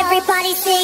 Everybody sing.